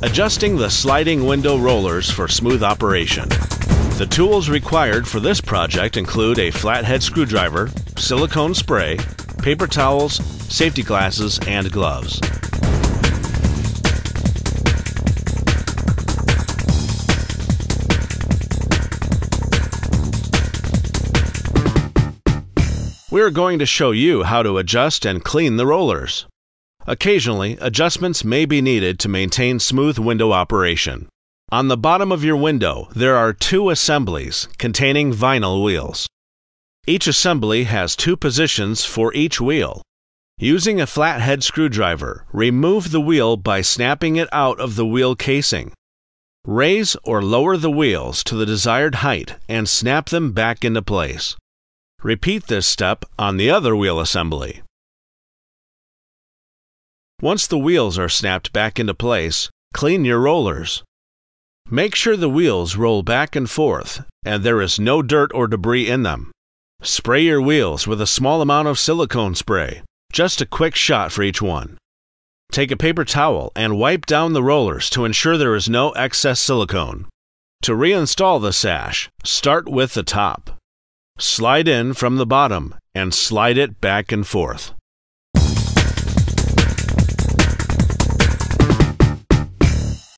Adjusting the sliding window rollers for smooth operation. The tools required for this project include a flathead screwdriver, silicone spray, paper towels, safety glasses, and gloves. We are going to show you how to adjust and clean the rollers. Occasionally, adjustments may be needed to maintain smooth window operation. On the bottom of your window, there are two assemblies containing vinyl wheels. Each assembly has two positions for each wheel. Using a flathead screwdriver, remove the wheel by snapping it out of the wheel casing. Raise or lower the wheels to the desired height and snap them back into place. Repeat this step on the other wheel assembly. Once the wheels are snapped back into place, clean your rollers. Make sure the wheels roll back and forth and there is no dirt or debris in them. Spray your wheels with a small amount of silicone spray, just a quick shot for each one. Take a paper towel and wipe down the rollers to ensure there is no excess silicone. To reinstall the sash, start with the top. Slide in from the bottom and slide it back and forth.